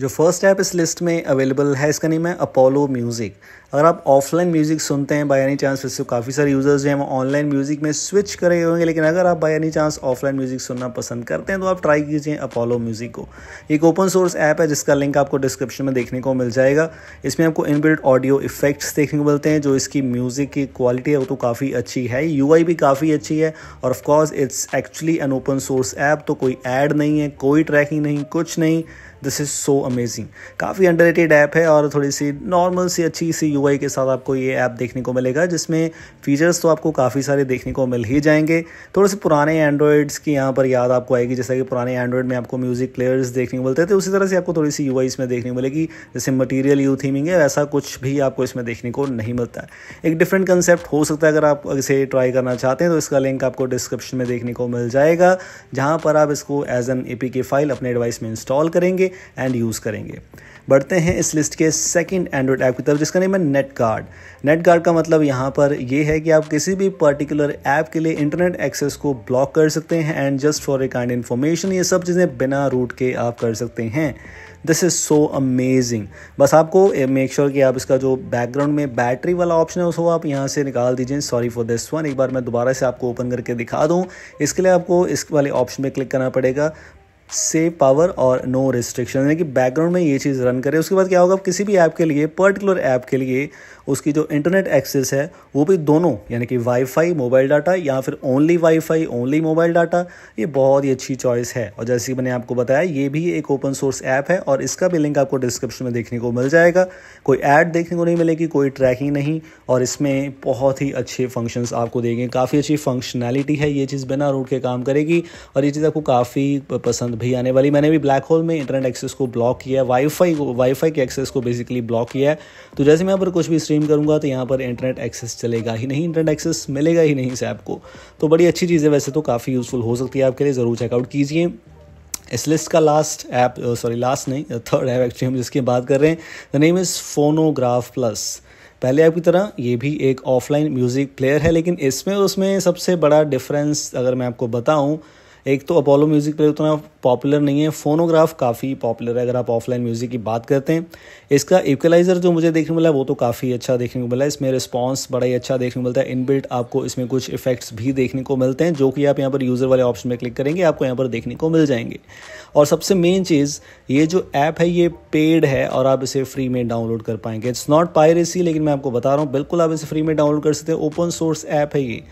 जो first app इस list में अवेलेबल है इसका नेम है अपोलो म्यूज़िक। अगर आप ऑफलाइन म्यूज़िक सुनते हैं बाय एनी चांस, इससे काफ़ी सारे यूज़र्स जो हैं वो ऑनलाइन म्यूज़िक में स्विच करे होंगे, लेकिन अगर आप by any chance offline music सुनना पसंद करते हैं तो आप ट्राई कीजिए अपोलो म्यूज़िक को। एक ओपन सोर्स ऐप है जिसका लिंक आपको डिस्क्रिप्शन में देखने को मिल जाएगा। इसमें आपको इनबिल्ट ऑडियो इफेक्ट्स देखने को मिलते हैं। जो इसकी म्यूज़िक की क्वालिटी है वो तो काफ़ी अच्छी है, यूआई भी काफ़ी अच्छी है, और of course it's actually an open source app, तो कोई ऐड नहीं है, कोई ट्रैकिंग नहीं, कुछ नहीं। दिस इज़ सो अमेजिंग, काफ़ी अंडररेटेड ऐप है और थोड़ी सी नॉर्मल सी अच्छी सी यूआई के साथ आपको ये ऐप देखने को मिलेगा, जिसमें फीचर्स तो आपको काफ़ी सारे देखने को मिल ही जाएंगे। थोड़े से पुराने एंड्रॉइड्स की यहाँ पर याद आपको आएगी, जैसा कि पुराने एंड्रॉइड में आपको म्यूज़िक प्लेयर्स देखने को मिलते थे, उसी तरह से आपको थोड़ी सी यूआई इसमें देखने को मिलेगी। जैसे मटीरियल यू थीमिंग है वैसा कुछ भी आपको इसमें देखने को नहीं मिलता है। एक डिफरेंट कंसेप्ट हो सकता है, अगर आप इसे ट्राई करना चाहते हैं तो इसका लिंक आपको डिस्क्रिप्शन में देखने को मिल जाएगा, जहाँ पर आप इसको एज एन एपीके फाइल अपने डिवाइस में इंस्टॉल करेंगे एंड यूज़ करेंगे। बढ़ते हैं इस लिस्ट के सेकंड एंड्रॉइड ऐप की तरफ, जिसका नेम है नेटगार्ड। नेटगार्ड का मतलब यहाँ पर यह है कि आप किसी भी पर्टिकुलर ऐप के लिए इंटरनेट एक्सेस को ब्लॉक कर सकते हैं, and just for a kind information ये सब चीज़ें बिना रूट के आप कर सकते हैं। This is so amazing. बस आपको मेक श्योर कि आप इसका जो बैकग्राउंड में बैटरी वाला ऑप्शन है उसको आप यहाँ से निकाल दीजिए। सॉरी फॉर दिस वन, एक बार मैं दोबारा से आपको ओपन करके दिखा दूँ। इसके लिए आपको इस वाले ऑप्शन पर क्लिक करना पड़ेगा, सेव पावर और नो रिस्ट्रिक्शन, यानी कि बैकग्राउंड में ये चीज़ रन करे। उसके बाद क्या होगा, आप किसी भी ऐप के लिए, पर्टिकुलर ऐप के लिए उसकी जो इंटरनेट एक्सेस है वो भी दोनों, यानी कि वाईफाई मोबाइल डाटा या फिर only wifi only mobile data, ये बहुत ही अच्छी चॉइस है। और जैसे कि मैंने आपको बताया ये भी एक ओपन सोर्स ऐप है और इसका भी लिंक आपको डिस्क्रिप्शन में देखने को मिल जाएगा। कोई ऐड देखने को नहीं मिलेगी, कोई ट्रैकिंग नहीं, और इसमें बहुत ही अच्छे फंक्शंस आपको देंगे। काफ़ी अच्छी फंक्शनैलिटी है, ये चीज़ बिना रूट के काम करेगी और ये चीज़ आपको काफ़ी पसंद भी आने वाली। मैंने भी ब्लैक होल में इंटरनेट एक्सेस को ब्लॉक किया है, वाईफाई के एक्सेस को बेसिकली ब्लॉक किया है, तो जैसे मैं यहाँ पर कुछ भी स्ट्रीम करूँगा तो यहाँ पर इंटरनेट एक्सेस चलेगा ही नहीं, इंटरनेट एक्सेस मिलेगा ही नहीं इस ऐप को। तो बड़ी अच्छी चीज़ है, वैसे तो काफ़ी यूजफुल हो सकती है आपके लिए, ज़रूर चेकआउट कीजिए। इस लिस्ट का थर्ड ऐप एक्चुअली हम जिसकी बात कर रहे हैं, the name is phonograph plus. पहले ऐप की तरह ये भी एक ऑफलाइन म्यूज़िक प्लेयर है, लेकिन इसमें उसमें सबसे बड़ा डिफरेंस अगर मैं आपको बताऊँ, एक तो अपोलो म्यूज़िक प्लेयर उतना पॉपुलर नहीं है, फोनोग्राफ काफ़ी पॉपुलर है अगर आप ऑफलाइन म्यूज़िक की बात करते हैं। इसका इक्वलाइज़र जो मुझे देखने को मिला है वो तो काफ़ी अच्छा देखने को मिला है, इसमें रिस्पांस बड़ा ही अच्छा देखने को मिलता है। इनबिल्ट आपको इसमें कुछ इफेक्ट्स भी देखने को मिलते हैं, जो कि आप यहाँ पर यूज़र वाले ऑप्शन में क्लिक करेंगे आपको यहाँ पर देखने को मिल जाएंगे। और सबसे मेन चीज़, ये जो ऐप है ये पेड है और आप इसे फ्री में डाउनलोड कर पाएंगे। इट्स नॉट पायरेसी, लेकिन मैं आपको बता रहा हूँ बिल्कुल आप इसे फ्री में डाउनलोड कर सकते हैं। ओपन सोर्स ऐप है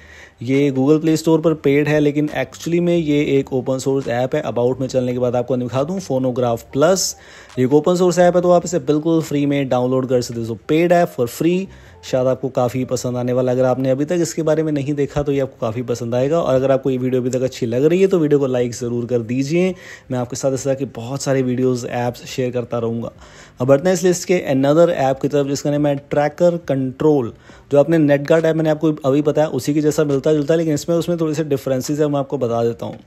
ये गूगल प्ले स्टोर पर पेड है, लेकिन एक्चुअली में ये एक ओपन सोर्स ऐप है। अबाउट में चलने के बाद आपको दिखा दूं, फोनोग्राफ प्लस ये एक ओपन सोर्स ऐप है, तो आप इसे बिल्कुल फ्री में डाउनलोड कर सकते हो। तो पेड ऐप फॉर फ्री शायद आपको काफ़ी पसंद आने वाला। अगर आपने अभी तक इसके बारे में नहीं देखा तो ये आपको काफ़ी पसंद आएगा। और अगर आपको ये वीडियो अभी तक अच्छी लग रही है तो वीडियो को लाइक ज़रूर कर दीजिए। मैं आपके साथ इस तरह के बहुत सारे वीडियोज़ ऐप्स शेयर करता रहूँगा। अब बढ़ते हैं इस लिस्ट के अनदर ऐप की तरफ, जिसका नाम है ट्रैकर कंट्रोल। जो आपने नेटगार्ड ऐप मैंने आपको अभी बताया उसी के जैसा मिलता जुलता है, लेकिन इसमें उसमें थोड़ी सी डिफरेंसेस है, मैं आपको बता देता हूँ।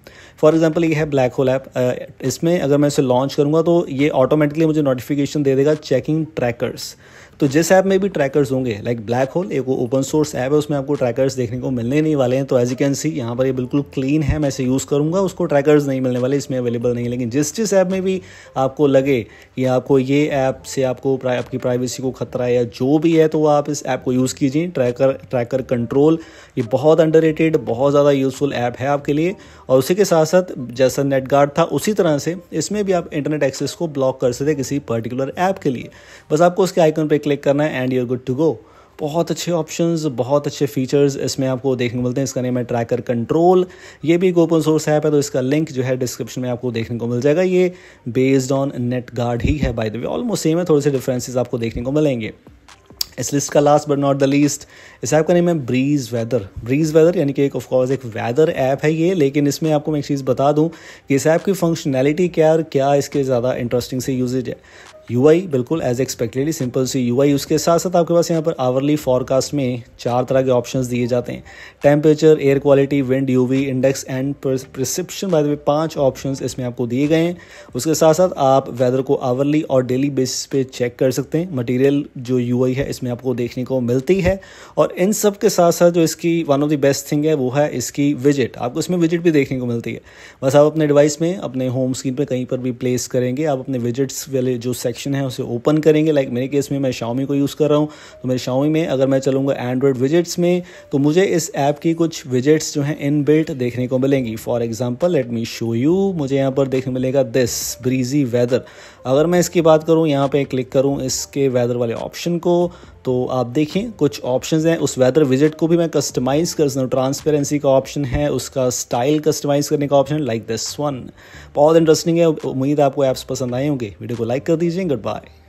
फॉर एग्जाम्पल ये है ब्लैक होल ऐप। इसमें अगर मैं इसे लॉन्च करूँगा तो ये ऑटोमेटिकली मुझे नोटिफिकेशन दे देगा चेकिंग ट्रैकर्स। तो जिस ऐप में भी ट्रैकर्स होंगे, लाइक ब्लैक होल एक ओपन सोर्स ऐप है, उसमें आपको ट्रैकर्स देखने को मिलने नहीं वाले हैं। तो एज यू कैन सी यहाँ पर ये बिल्कुल क्लीन है, मैं इसे यूज़ करूँगा उसको ट्रैकर्स नहीं मिलने वाले, इसमें अवेलेबल नहीं है। लेकिन जिस ऐप में भी आपको लगे कि आपको ये ऐप से आपको आपकी प्राइवेसी को खतरा है या जो भी है, तो आप इस ऐप को यूज़ कीजिए। ट्रैकर कंट्रोल ये बहुत अंडररेटेड, बहुत ज़्यादा यूज़फुल ऐप है आपके लिए। और उसी के साथ साथ जैसा नेटगार्ड था उसी तरह से इसमें भी आप इंटरनेट एक्सेस को ब्लॉक कर सकते किसी पर्टिकुलर ऐप के लिए। बस आपको उसके आइकन पर क्लिक करना है and you are good to go. बहुत अच्छे ऑप्शंस, बहुत अच्छे फीचर्स इसमें आपको देखने को मिलते हैं। इसका नेम है ट्रैकर कंट्रोल। ये भी एक ओपन सोर्स ऐप है, तो इसका लिंक जो है डिस्क्रिप्शन में आपको देखने को मिल जाएगा। ये बेस्ड ऑन नेटगार्ड ही है by the way, almost same है, थोड़े से डिफरेंसेस आपको देखने को मिलेंगे। इस लिस्ट का last but not the least, इस ऐप का नेम है ब्रीज वेदर। ब्रीज वेदर यानी कि एक ऑफकोर्स एक वेदर ऐप है ये, लेकिन इसमें आपको मैं एक चीज़ बता दूं कि इस ऐप की फंक्शनैलिटी क्या और क्या इसके ज़्यादा इंटरेस्टिंग से यूजेज है। यूआई बिल्कुल एज एक्सपेक्टेडली सिंपल सी यूआई। उसके साथ साथ आपके पास यहाँ पर आवरली फॉरकास्ट में चार तरह के ऑप्शंस दिए जाते हैं, temperature, air quality, wind, UV, index and prescription. By the way 5 options इसमें आपको दिए गए हैं। उसके साथ साथ आप वेदर को आवरली और डेली बेसिस पे चेक कर सकते हैं। मटीरियल जो यूआई है इसमें आपको देखने को मिलती है। और इन सब के साथ साथ जो इसकी one of the best thing है वो है इसकी विजिट। आपको इसमें विजिट भी देखने को मिलती है। बस आप अपने डिवाइस में अपने होम स्क्रीन पर कहीं पर भी प्लेस करेंगे, आप अपने विजिट्स वाले जो सेक्शन है उसे ओपन करेंगे। लाइक मेरे केस में मैं शाओमी को यूज़ कर रहा हूँ, तो मेरे शाओमी में अगर मैं चलूँगा एंड्रॉयड विजिट्स में तो मुझे इस ऐप की कुछ विजिट्स जो हैं इनबिल्ट देखने को मिलेंगी। For example let me show you, मुझे यहाँ पर देखने मिलेगा दिस ब्रीजी वेदर। अगर मैं इसकी बात करूँ, यहाँ पर क्लिक करूँ इसके वेदर वाले ऑप्शन को, तो आप देखें कुछ ऑप्शंस हैं। उस वेदर विजिट को भी मैं कस्टमाइज़ कर सकता हूँ। ट्रांसपेरेंसी का ऑप्शन है, उसका स्टाइल कस्टमाइज़ करने का ऑप्शन, लाइक दिस वन। बहुत इंटरेस्टिंग है। उम्मीद है आपको ऐप्स पसंद आए होंगे। वीडियो को लाइक कर दीजिए। Good bye.